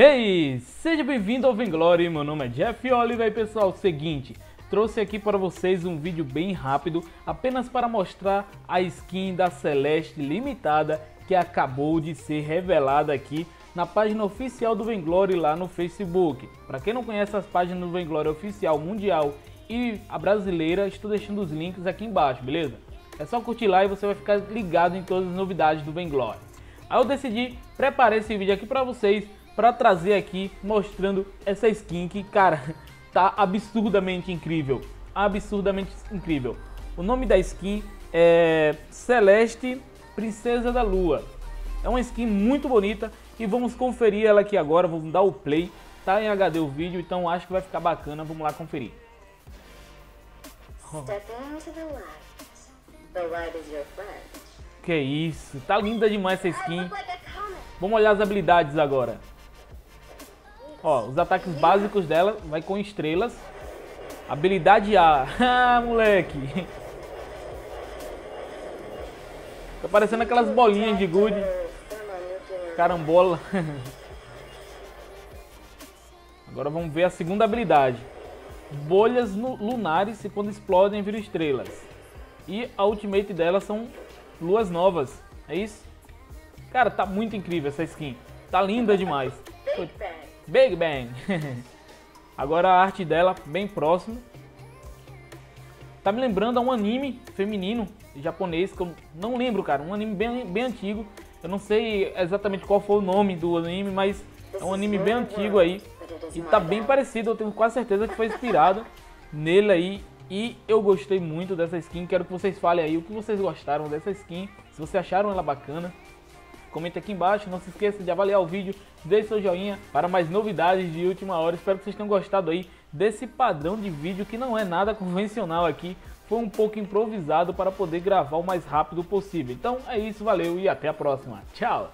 Hey, seja bem-vindo ao Vainglory, meu nome é Jeff Oliver e pessoal, seguinte, trouxe aqui para vocês um vídeo bem rápido, apenas para mostrar a skin da Celeste limitada que acabou de ser revelada aqui na página oficial do Vainglory lá no Facebook. Para quem não conhece as páginas do Vainglory oficial mundial e a brasileira, estou deixando os links aqui embaixo, beleza? É só curtir lá e você vai ficar ligado em todas as novidades do Vainglory. Aí eu decidi preparar esse vídeo aqui para vocês, para trazer aqui mostrando essa skin que, cara, tá absurdamente incrível. Absurdamente incrível. O nome da skin é Celeste, Princesa da Lua. É uma skin muito bonita e vamos conferir ela aqui agora. Vamos dar o play. Tá em HD o vídeo, então acho que vai ficar bacana. Vamos lá conferir. Oh. Que isso, tá linda demais essa skin. Vamos olhar as habilidades agora. Ó, os ataques básicos dela vai com estrelas. Habilidade A. Ah, moleque. Tá parecendo aquelas bolinhas de gude. Carambola. Agora vamos ver a segunda habilidade. Bolhas lunares e quando explodem viram estrelas. E a ultimate dela são luas novas, é isso? Cara, tá muito incrível essa skin. Tá linda demais. Big Bang. Agora a arte dela, bem próximo. Tá me lembrando a um anime feminino, japonês, que eu não lembro, cara. Um anime bem antigo. Eu não sei exatamente qual foi o nome do anime, mas é um anime bem antigo aí. E tá bem parecido, eu tenho quase certeza que foi inspirado nele aí. E eu gostei muito dessa skin, quero que vocês falem aí o que vocês gostaram dessa skin, se vocês acharam ela bacana. Comenta aqui embaixo, não se esqueça de avaliar o vídeo, deixe seu joinha para mais novidades de última hora. Espero que vocês tenham gostado aí desse padrão de vídeo que não é nada convencional aqui. Foi um pouco improvisado para poder gravar o mais rápido possível. Então é isso, valeu e até a próxima. Tchau!